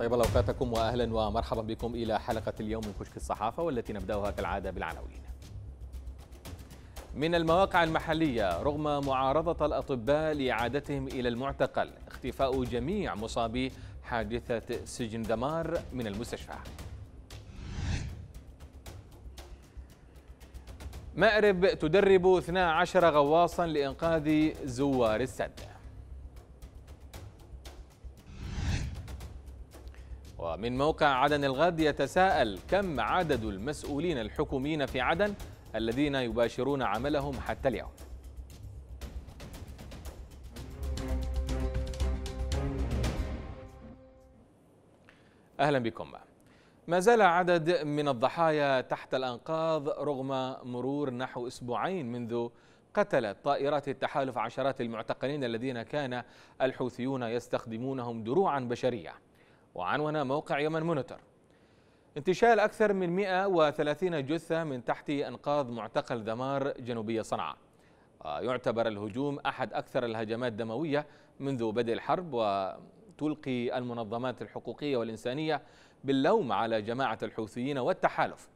طيب الله أوقاتكم وأهلا ومرحبا بكم إلى حلقة اليوم من كشك الصحافة، والتي نبدأها كالعادة بالعناوين. من المواقع المحلية، رغم معارضة الأطباء لإعادتهم إلى المعتقل، اختفاء جميع مصابي حادثة سجن ذمار من المستشفى. مأرب تدرب 12 غواصا لإنقاذ زوار السد. ومن موقع عدن الغد يتساءل كم عدد المسؤولين الحكوميين في عدن الذين يباشرون عملهم حتى اليوم. أهلا بكم. ما زال عدد من الضحايا تحت الأنقاض رغم مرور نحو أسبوعين منذ قتلت طائرات التحالف عشرات المعتقلين الذين كان الحوثيون يستخدمونهم دروعا بشرية. وعنوان موقع يمن مونيتور: انتشال أكثر من 130 جثة من تحت أنقاض معتقل ذمار جنوبية صنعاء. ويعتبر الهجوم أحد أكثر الهجمات دموية منذ بدء الحرب، وتلقي المنظمات الحقوقية والإنسانية باللوم على جماعة الحوثيين والتحالف.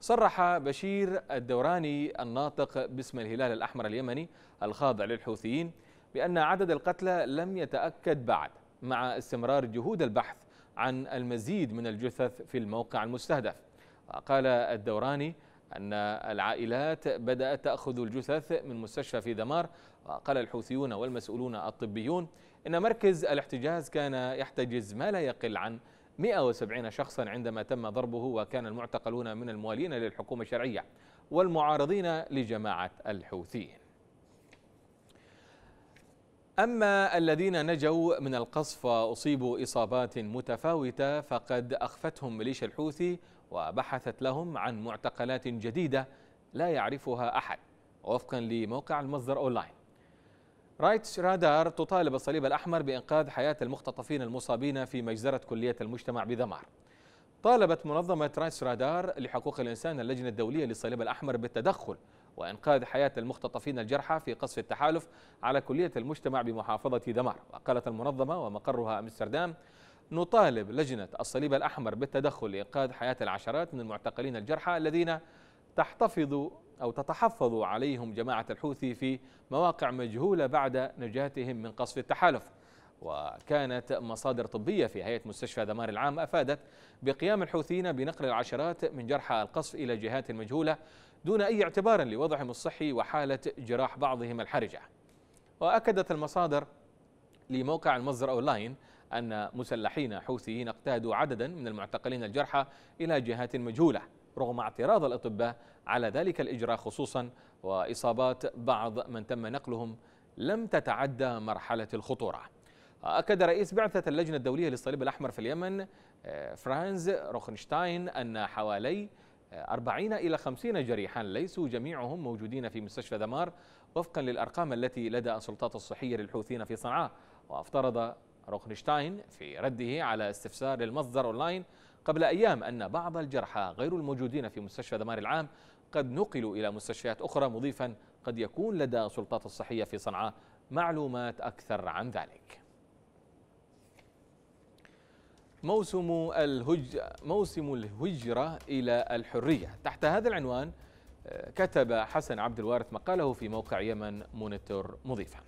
صرح بشير الدوراني الناطق باسم الهلال الأحمر اليمني الخاضع للحوثيين بأن عدد القتلى لم يتأكد بعد، مع استمرار جهود البحث عن المزيد من الجثث في الموقع المستهدف. وقال الدوراني أن العائلات بدأت تأخذ الجثث من مستشفى في ذمار. وقال الحوثيون والمسؤولون الطبيون إن مركز الاحتجاز كان يحتجز ما لا يقل عن 170 شخصا عندما تم ضربه، وكان المعتقلون من الموالين للحكومة الشرعية والمعارضين لجماعة الحوثيين. أما الذين نجوا من القصف وأصيبوا إصابات متفاوتة فقد أخفتهم ميليشيا الحوثي وبحثت لهم عن معتقلات جديدة لا يعرفها أحد. وفقا لموقع المصدر أونلاين، رايتس رادار تطالب الصليب الأحمر بإنقاذ حياة المختطفين المصابين في مجزرة كلية المجتمع بذمار. طالبت منظمة رايتس رادار لحقوق الإنسان اللجنة الدولية للصليب الأحمر بالتدخل وإنقاذ حياة المختطفين الجرحى في قصف التحالف على كلية المجتمع بمحافظة ذمار. وقالت المنظمة ومقرها أمستردام: نطالب لجنة الصليب الأحمر بالتدخل لإنقاذ حياة العشرات من المعتقلين الجرحى الذين تحتفظ أو تتحفظ عليهم جماعة الحوثي في مواقع مجهولة بعد نجاتهم من قصف التحالف. وكانت مصادر طبية في هيئة مستشفى ذمار العام أفادت بقيام الحوثيين بنقل العشرات من جرحى القصف إلى جهات مجهولة دون أي اعتبار لوضعهم الصحي وحالة جراح بعضهم الحرجة. وأكدت المصادر لموقع المصدر أونلاين أن مسلحين حوثيين اقتادوا عددا من المعتقلين الجرحى إلى جهات مجهولة رغم اعتراض الأطباء على ذلك الإجراء خصوصا، وإصابات بعض من تم نقلهم لم تتعدى مرحلة الخطورة. أكد رئيس بعثة اللجنة الدولية للصليب الأحمر في اليمن فرانز روكنشتاين أن حوالي 40 إلى 50 جريحا ليسوا جميعهم موجودين في مستشفى ذمار وفقا للأرقام التي لدى السلطات الصحية للحوثيين في صنعاء. وافترض روكنشتاين في رده على استفسار المصدر أونلاين قبل أيام أن بعض الجرحى غير الموجودين في مستشفى ذمار العام قد نقلوا إلى مستشفيات أخرى، مضيفا قد يكون لدى السلطات الصحية في صنعاء معلومات أكثر عن ذلك. موسم الهجرة إلى الحرية، تحت هذا العنوان كتب حسن عبد الوارث مقاله في موقع يمن مونيتور مضيفا: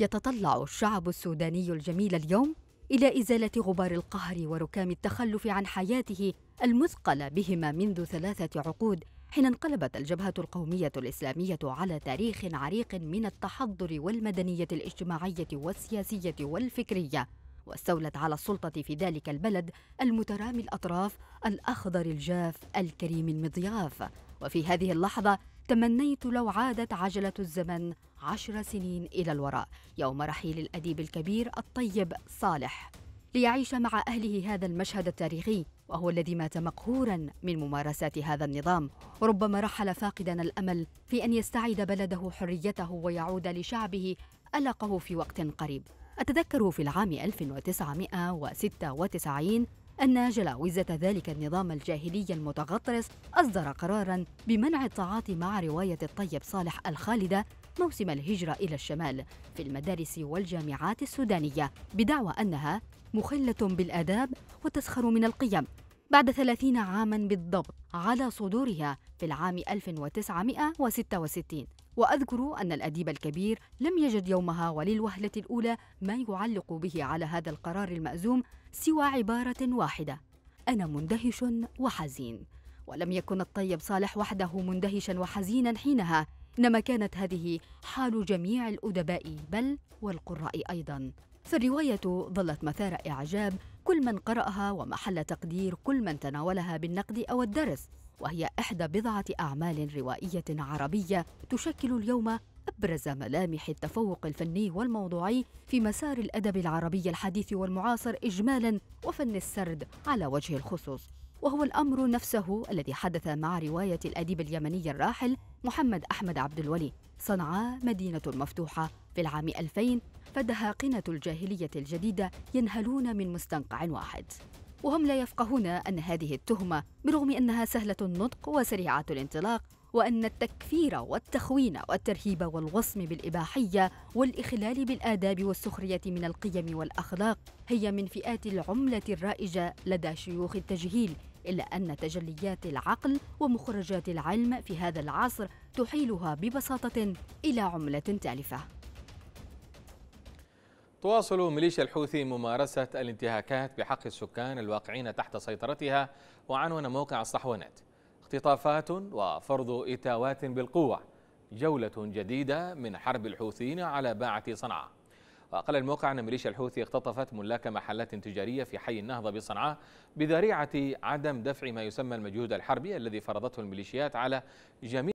يتطلع الشعب السوداني الجميل اليوم إلى إزالة غبار القهر وركام التخلف عن حياته المثقلة بهما منذ 3 عقود، حين انقلبت الجبهة القومية الإسلامية على تاريخ عريق من التحضر والمدنية الاجتماعية والسياسية والفكرية، واستولت على السلطة في ذلك البلد المترامي الأطراف الأخضر الجاف الكريم المضياف. وفي هذه اللحظة تمنيت لو عادت عجلة الزمن 10 سنين إلى الوراء، يوم رحيل الأديب الكبير الطيب صالح، ليعيش مع أهله هذا المشهد التاريخي، وهو الذي مات مقهوراً من ممارسات هذا النظام، وربما رحل فاقداً الأمل في أن يستعيد بلده حريته ويعود لشعبه ألقه في وقت قريب. أتذكر في العام 1996 أن جلاوزة ذلك النظام الجاهلي المتغطرس أصدر قراراً بمنع التعاطي مع رواية الطيب صالح الخالدة موسم الهجرة إلى الشمال في المدارس والجامعات السودانية بدعوى أنها مخلة بالآداب وتسخر من القيم بعد 30 عاماً بالضبط على صدورها في العام 1966. وأذكر أن الأديب الكبير لم يجد يومها وللوهلة الأولى ما يعلق به على هذا القرار المأزوم سوى عبارة واحدة: أنا مندهش وحزين. ولم يكن الطيب صالح وحده مندهشاً وحزيناً حينها، إنما كانت هذه حال جميع الأدباء بل والقراء أيضاً. فالرواية ظلت مثار إعجاب كل من قرأها ومحل تقدير كل من تناولها بالنقد أو الدرس، وهي إحدى بضعة أعمال روائية عربية تشكل اليوم أبرز ملامح التفوق الفني والموضوعي في مسار الأدب العربي الحديث والمعاصر إجمالاً وفن السرد على وجه الخصوص. وهو الأمر نفسه الذي حدث مع رواية الأديب اليمني الراحل محمد أحمد عبد الولي صنعاء مدينة مفتوحة في العام 2000، فدهاقنة الجاهلية الجديدة ينهلون من مستنقع واحد، وهم لا يفقهون أن هذه التهمة برغم أنها سهلة النطق وسريعة الانطلاق، وأن التكفير والتخوين والترهيب والوصم بالإباحية والإخلال بالآداب والسخرية من القيم والأخلاق هي من فئات العملة الرائجة لدى شيوخ التجهيل، إلا أن تجليات العقل ومخرجات العلم في هذا العصر تحيلها ببساطة إلى عملة تالفة. تواصل ميليشيا الحوثي ممارسة الانتهاكات بحق السكان الواقعين تحت سيطرتها. وعنوان موقع الصحونات: اختطافات وفرض إتاوات بالقوة، جولة جديدة من حرب الحوثيين على باعة صنعاء. وقال الموقع أن ميليشيا الحوثي اختطفت ملاك محلات تجارية في حي النهضة بصنعاء بذريعة عدم دفع ما يسمى المجهود الحربي الذي فرضته الميليشيات على جميع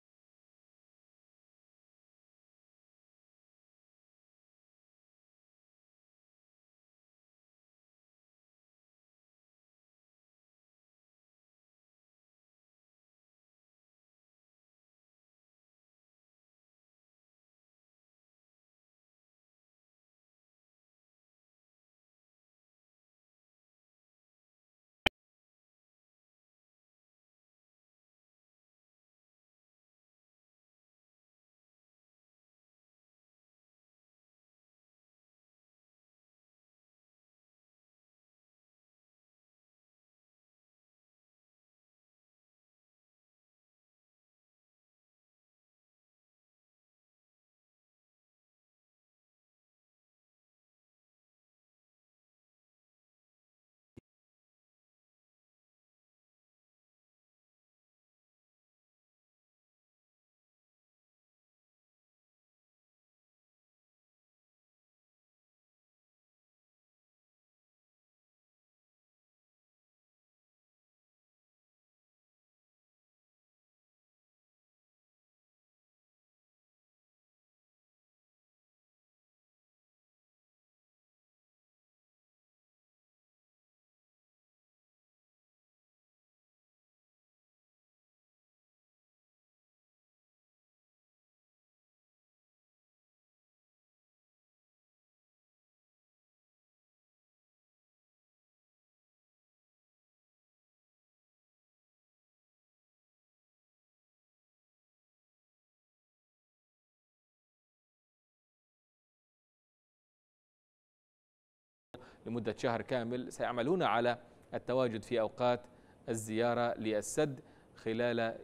لمدة شهر كامل سيعملون على التواجد في أوقات الزيارة للسد خلال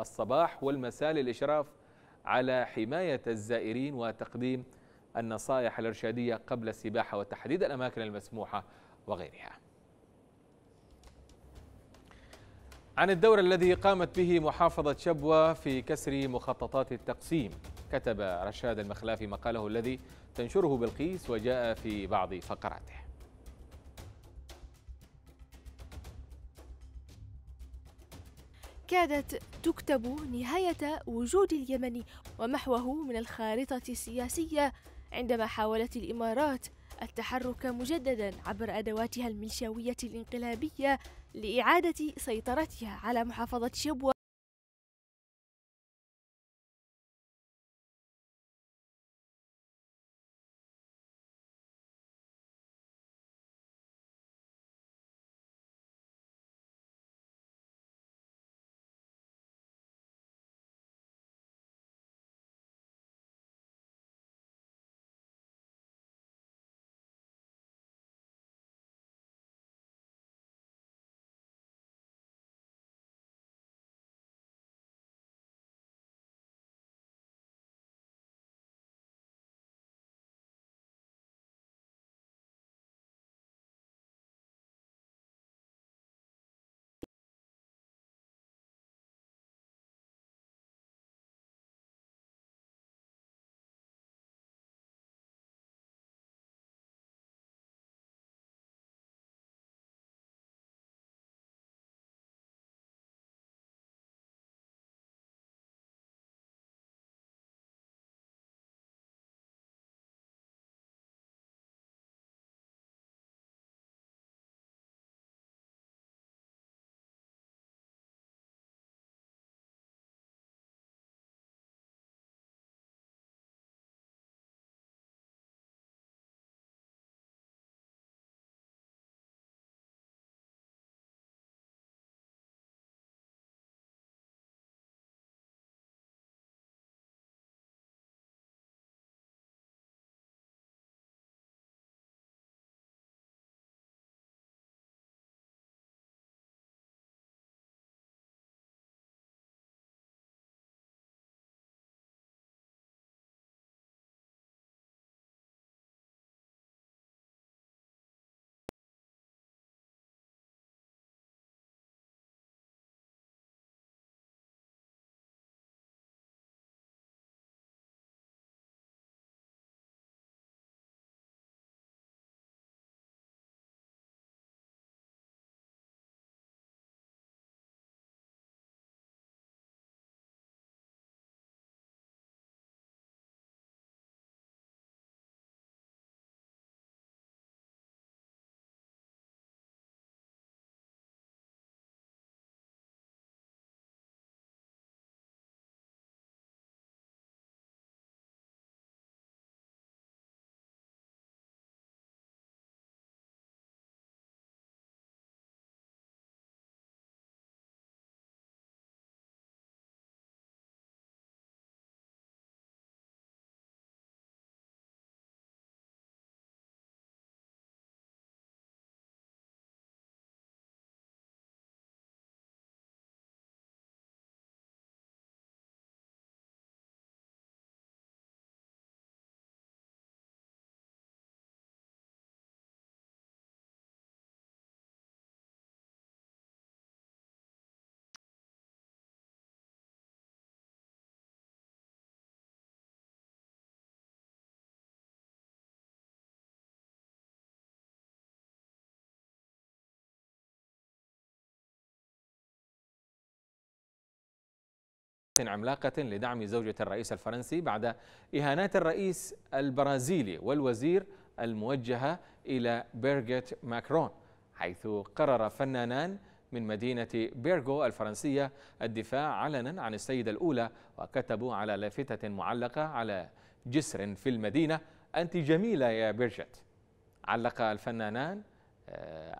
الصباح والمساء للإشراف على حماية الزائرين وتقديم النصائح الإرشادية قبل السباحة وتحديد الأماكن المسموحة وغيرها. عن الدور الذي قامت به محافظة شبوة في كسر مخططات التقسيم، كتب رشاد المخلافي مقاله الذي تنشره بلقيس وجاء في بعض فقراته. كادت تكتب نهاية وجود اليمن ومحوه من الخارطة السياسية عندما حاولت الإمارات التحرك مجددا عبر أدواتها المنشوية الانقلابية لإعادة سيطرتها على محافظة شبوة. عملاقة لدعم زوجة الرئيس الفرنسي بعد إهانات الرئيس البرازيلي والوزير الموجهة إلى بيرجيت ماكرون، حيث قرر فنانان من مدينة بيرغو الفرنسية الدفاع علنا عن السيدة الأولى، وكتبوا على لافتة معلقة على جسر في المدينة: أنت جميلة يا بيرجيت. علق الفنانان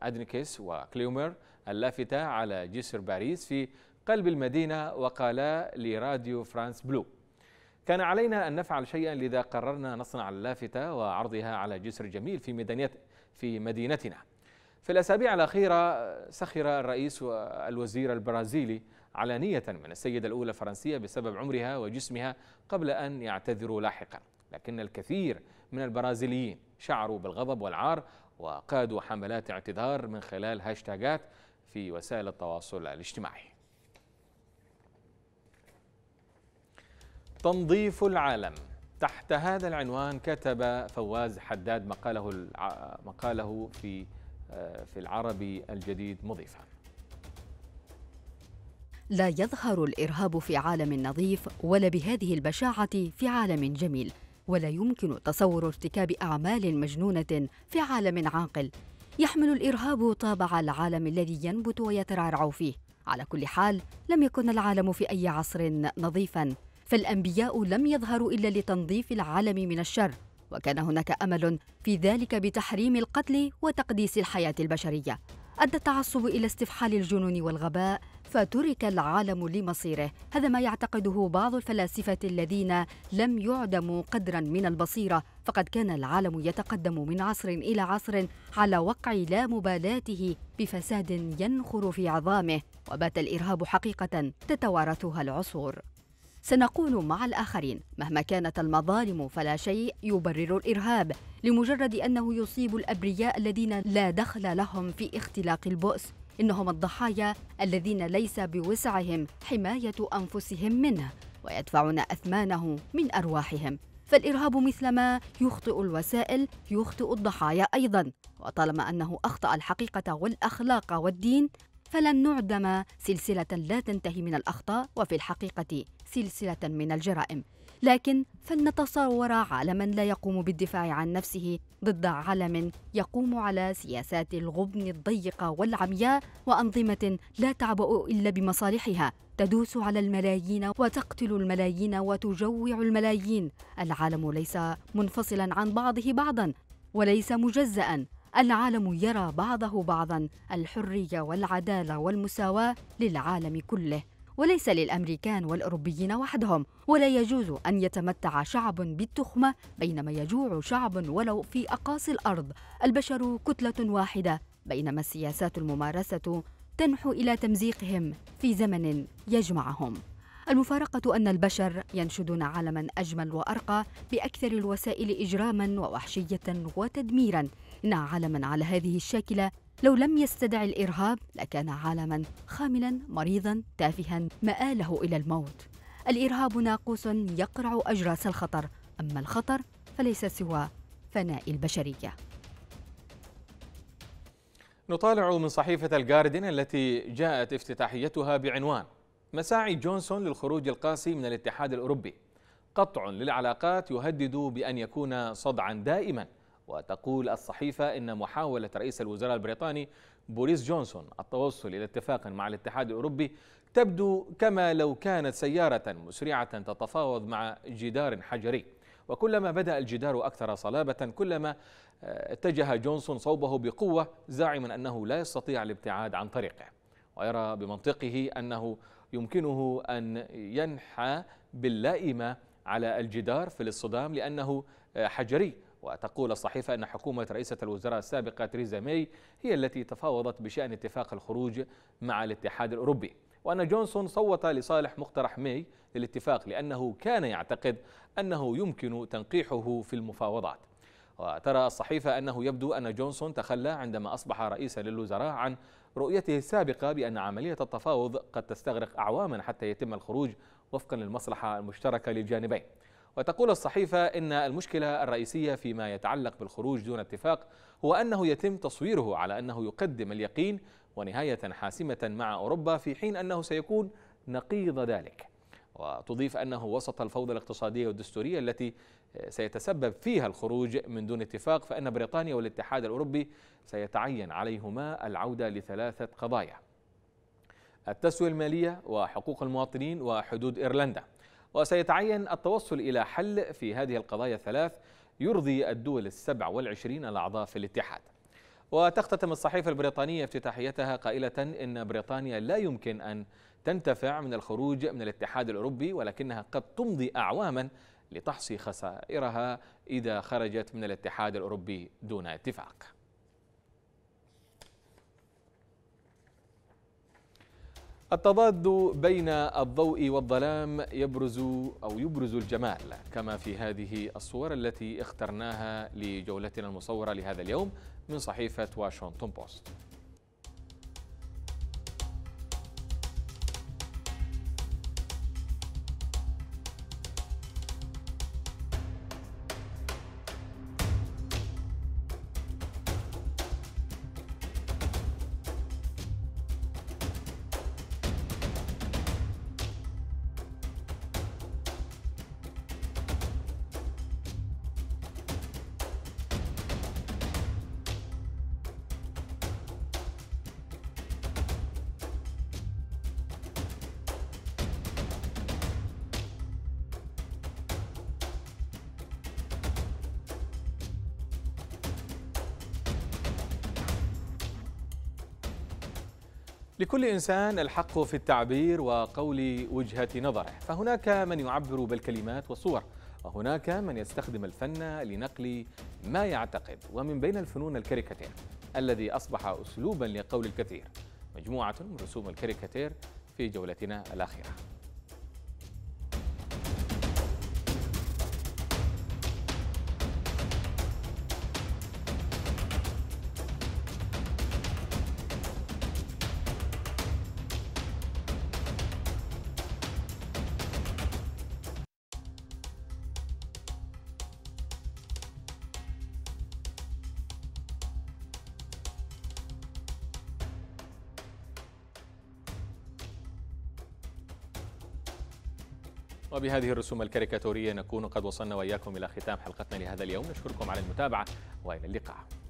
أدنكيس وكليومر اللافتة على جسر باريس في قلب المدينة، وقالا لراديو فرانس بلو: كان علينا أن نفعل شيئا، لذا قررنا نصنع اللافتة وعرضها على جسر جميل في مدينتنا. في الأسابيع الأخيرة سخر الرئيس والوزير البرازيلي علانية من السيدة الأولى الفرنسية بسبب عمرها وجسمها، قبل أن يعتذروا لاحقا، لكن الكثير من البرازيليين شعروا بالغضب والعار وقادوا حملات اعتذار من خلال هاشتاغات في وسائل التواصل الاجتماعي. تنظيف العالم، تحت هذا العنوان كتب فواز حداد مقاله في العربي الجديد مضيفا: لا يظهر الإرهاب في عالم نظيف ولا بهذه البشاعة في عالم جميل، ولا يمكن تصور ارتكاب أعمال مجنونة في عالم عاقل. يحمل الإرهاب طابع العالم الذي ينبت ويترعرع فيه. على كل حال، لم يكن العالم في أي عصر نظيفا، فالأنبياء لم يظهروا إلا لتنظيف العالم من الشر، وكان هناك أمل في ذلك بتحريم القتل وتقديس الحياة البشرية. أدى التعصب إلى استفحال الجنون والغباء، فترك العالم لمصيره. هذا ما يعتقده بعض الفلاسفة الذين لم يعدموا قدرا من البصيرة، فقد كان العالم يتقدم من عصر إلى عصر على وقع لا مبالاته بفساد ينخر في عظامه، وبات الإرهاب حقيقة تتوارثها العصور. سنقول مع الآخرين: مهما كانت المظالم فلا شيء يبرر الإرهاب، لمجرد أنه يصيب الأبرياء الذين لا دخل لهم في اختلاق البؤس. إنهم الضحايا الذين ليس بوسعهم حماية أنفسهم منه، ويدفعون أثمانه من أرواحهم. فالإرهاب مثلما يخطئ الوسائل يخطئ الضحايا أيضا، وطالما أنه أخطأ الحقيقة والأخلاق والدين، فلن نعدم سلسلة لا تنتهي من الأخطاء، وفي الحقيقة سلسلة من الجرائم. لكن فلنتصور عالما لا يقوم بالدفاع عن نفسه ضد عالم يقوم على سياسات الغبن الضيقة والعمياء، وأنظمة لا تعبأ إلا بمصالحها، تدوس على الملايين وتقتل الملايين وتجوع الملايين. العالم ليس منفصلا عن بعضه بعضا وليس مجزأ، العالم يرى بعضه بعضا. الحرية والعدالة والمساواة للعالم كله، وليس للأمريكان والأوروبيين وحدهم. ولا يجوز أن يتمتع شعب بالتخمة بينما يجوع شعب ولو في أقاصي الأرض. البشر كتلة واحدة، بينما السياسات الممارسة تنحو إلى تمزيقهم في زمن يجمعهم. المفارقة أن البشر ينشدون عالما أجمل وأرقى بأكثر الوسائل إجراما ووحشية وتدميرا. إن عالما على هذه الشاكلة لو لم يستدعي الإرهاب لكان عالما خاملا مريضا تافها مآله إلى الموت. الإرهاب ناقوس يقرع أجراس الخطر، أما الخطر فليس سوى فناء البشرية. نطالع من صحيفة الجاردن التي جاءت افتتاحيتها بعنوان: مساعي جونسون للخروج القاسي من الاتحاد الأوروبي، قطع للعلاقات يهدد بأن يكون صدعا دائما. وتقول الصحيفة إن محاولة رئيس الوزراء البريطاني بوريس جونسون التوصل إلى اتفاق مع الاتحاد الأوروبي تبدو كما لو كانت سيارة مسرعة تتفاوض مع جدار حجري، وكلما بدأ الجدار أكثر صلابة كلما اتجه جونسون صوبه بقوة، زاعما أنه لا يستطيع الابتعاد عن طريقه. ويرى بمنطقه أنه يمكنه أن ينحى باللائمة على الجدار في الاصطدام لأنه حجري. وتقول الصحيفة أن حكومة رئيسة الوزراء السابقة تريزا مي هي التي تفاوضت بشأن اتفاق الخروج مع الاتحاد الأوروبي، وأن جونسون صوت لصالح مقترح مي للاتفاق لأنه كان يعتقد أنه يمكن تنقيحه في المفاوضات. وترى الصحيفة أنه يبدو أن جونسون تخلى عندما أصبح رئيسا للوزراء عن رؤيته السابقة بأن عملية التفاوض قد تستغرق أعواما حتى يتم الخروج وفقا للمصلحة المشتركة للجانبين. وتقول الصحيفة إن المشكلة الرئيسية فيما يتعلق بالخروج دون اتفاق هو أنه يتم تصويره على أنه يقدم اليقين ونهاية حاسمة مع أوروبا، في حين أنه سيكون نقيض ذلك. وتضيف أنه وسط الفوضى الاقتصادية والدستورية التي سيتسبب فيها الخروج من دون اتفاق، فإن بريطانيا والاتحاد الأوروبي سيتعين عليهما العودة لثلاثة قضايا: التسوية المالية وحقوق المواطنين وحدود إيرلندا، وسيتعين التوصل إلى حل في هذه القضايا الثلاث يرضي الدول 27 الأعضاء في الاتحاد. وتختتم الصحيفة البريطانية افتتاحيتها قائلة إن بريطانيا لا يمكن أن تنتفع من الخروج من الاتحاد الأوروبي، ولكنها قد تمضي أعواما لتحصي خسائرها إذا خرجت من الاتحاد الأوروبي دون اتفاق. التضاد بين الضوء والظلام يبرز الجمال، كما في هذه الصور التي اخترناها لجولتنا المصورة لهذا اليوم من صحيفة واشنطن بوست. لكل إنسان الحق في التعبير وقول وجهة نظره، فهناك من يعبر بالكلمات والصور، وهناك من يستخدم الفن لنقل ما يعتقد، ومن بين الفنون الكاريكاتير الذي أصبح أسلوبا لقول الكثير. مجموعة من رسوم الكاريكاتير في جولتنا الأخيرة. وبهذه الرسوم الكاريكاتورية نكون قد وصلنا وإياكم إلى ختام حلقتنا لهذا اليوم. نشكركم على المتابعة وإلى اللقاء.